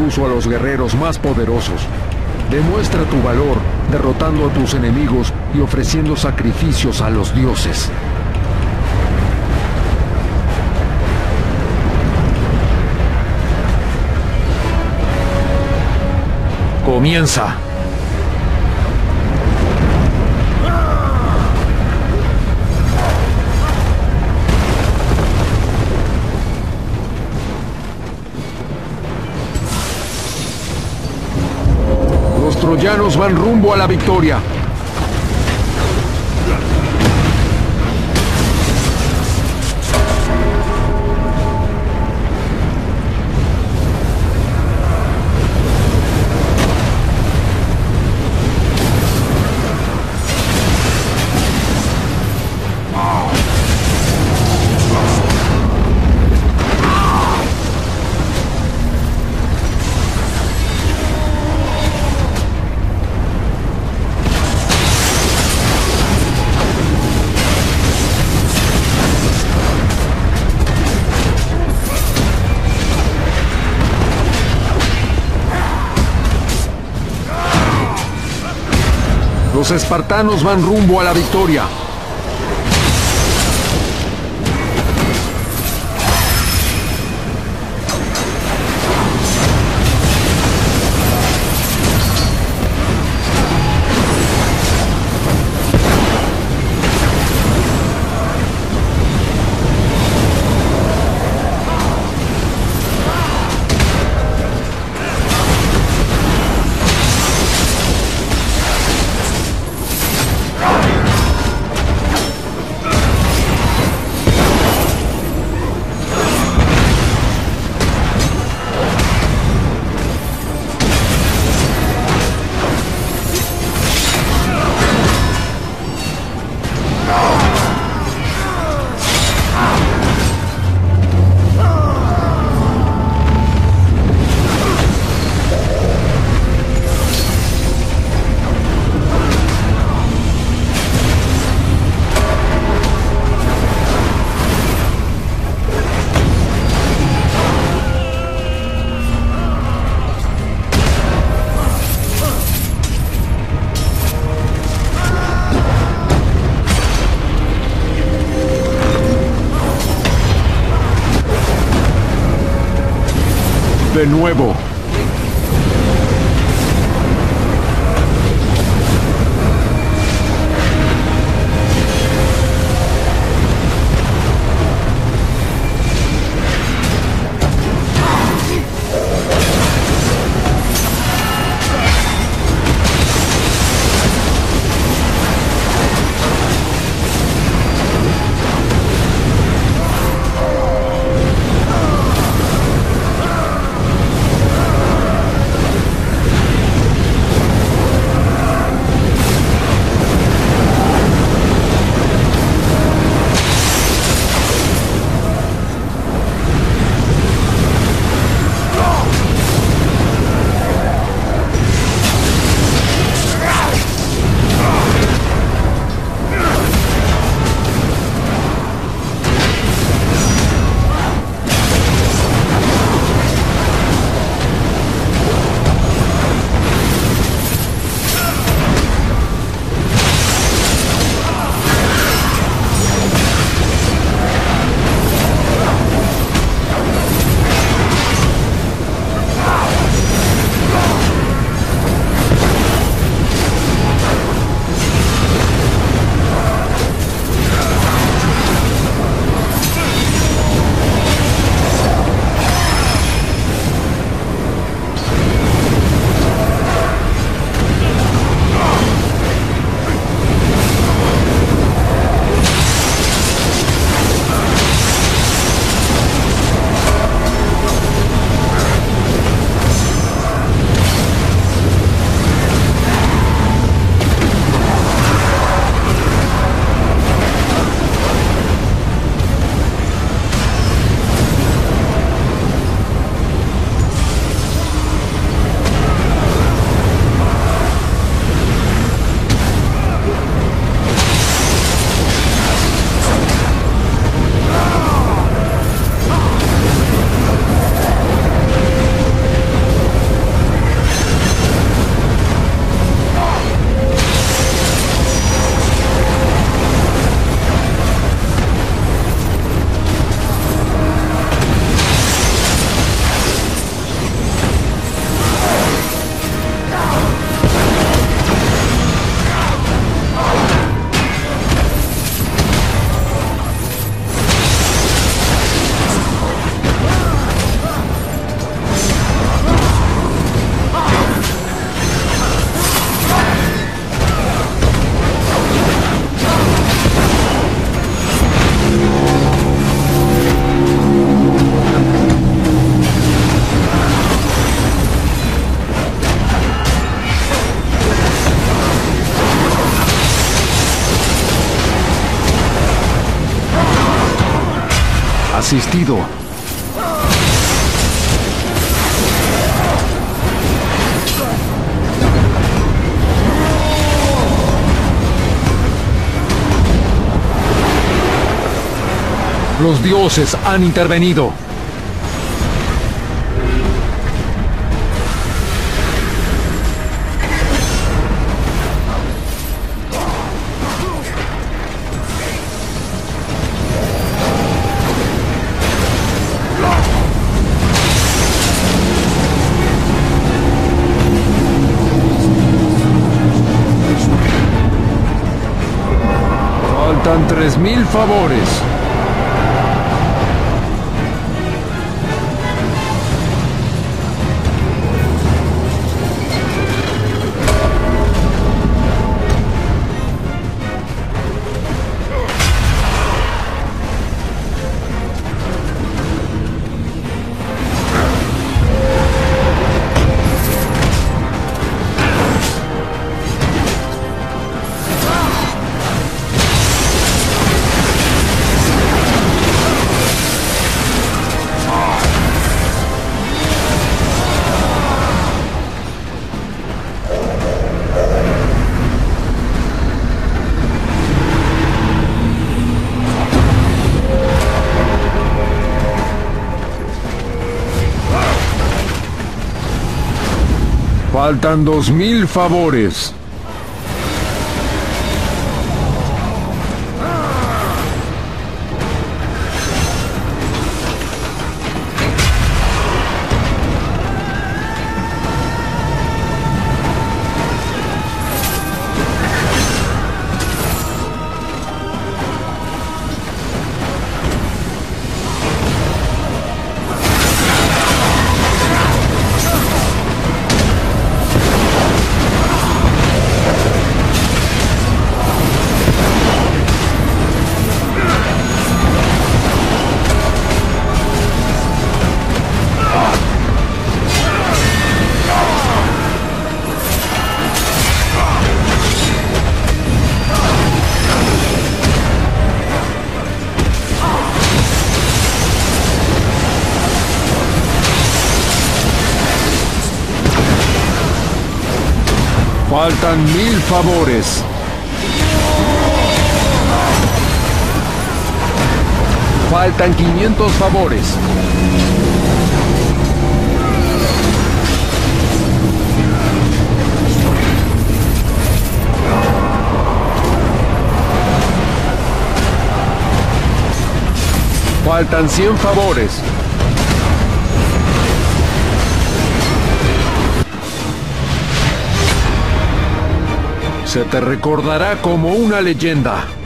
incluso a los guerreros más poderosos. Demuestra tu valor derrotando a tus enemigos y ofreciendo sacrificios a los dioses. Comienza. Los troyanos van rumbo a la victoria. Los espartanos van rumbo a la victoria. De nuevo. asistido. Los dioses han intervenido. Faltan 3000 favores. Faltan 2000 favores. Faltan 1000 favores. Faltan 500 favores. Faltan 100 favores. Se te recordará como una leyenda.